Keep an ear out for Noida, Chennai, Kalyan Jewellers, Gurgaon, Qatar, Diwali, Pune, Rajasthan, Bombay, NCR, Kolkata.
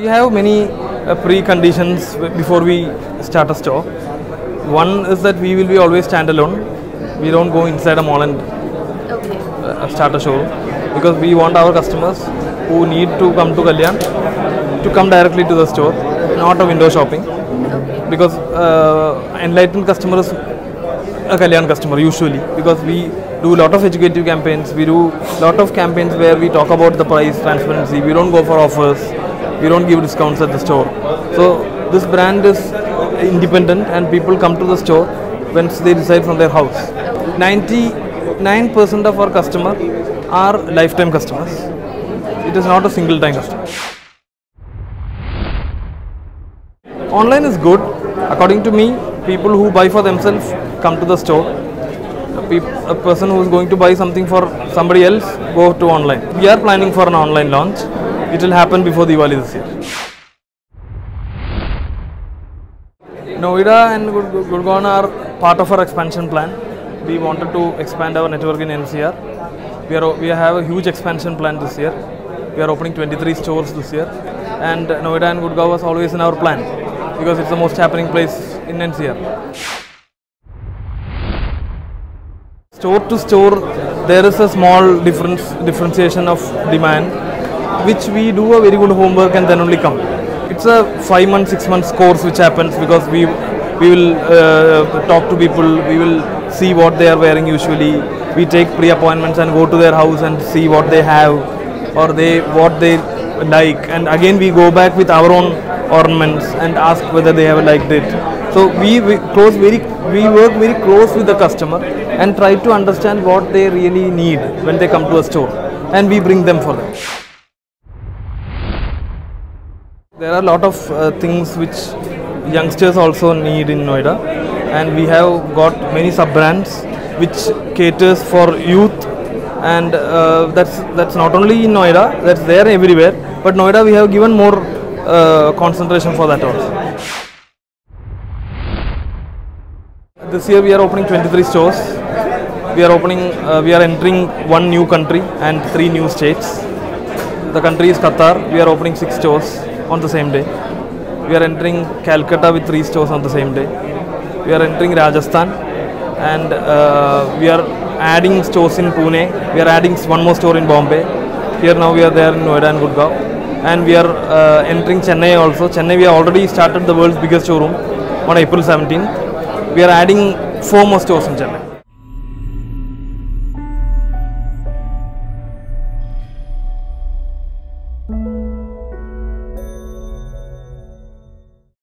We have many preconditions before we start a store. One is that we will be always standalone. We don't go inside a mall and start a show, because we want our customers who need to come to Kalyan to come directly to the store, not a window shopping. Because enlightened customer is a Kalyan customer usually, because we do lot of educative campaigns. We do lot of campaigns where we talk about the price transparency. We don't go for offers. We don't give discounts at the store. So this brand is independent, and people come to the store when they decide from their house. 99% of our customers are lifetime customers. It is not a single time customer. Online is good. According to me, people who buy for themselves come to the store. A person who is going to buy something for somebody else go to online. We are planning for an online launch. It will happen before Diwali this year. Noida and Gurgaon are part of our expansion plan. We wanted to expand our network in NCR. We have a huge expansion plan this year. We are opening 23 stores this year, and Noida and Gurgaon was always in our plan because it's the most happening place in NCR. Store to store, there is a small differentiation of demand, which we do a very good homework and then only come. It's a 5 month, 6 months course which happens, because we will talk to people, we will see what they are wearing usually. We take pre-appointments and go to their house and see what they have or what they like, and again we go back with our own ornaments and ask whether they have liked it. So we work very close with the customer and try to understand what they really need when they come to a store, and we bring them for them. There are a lot of things which youngsters also need in Noida, and we have got many sub-brands which caters for youth, and that's not only in Noida, that's there everywhere, but Noida we have given more concentration for that also. This year we are opening 23 stores. We are entering one new country and 3 new states. The country is Qatar. We are opening 6 stores on the same day. We are entering Kolkata with 3 stores on the same day. We are entering Rajasthan, and we are adding stores in Pune. We are adding 1 more store in Bombay. Here now we are there in Noida and Gurgaon, and we are entering Chennai also. Chennai we have already started the world's biggest showroom on April 17th. We are adding 4 more stores in Chennai.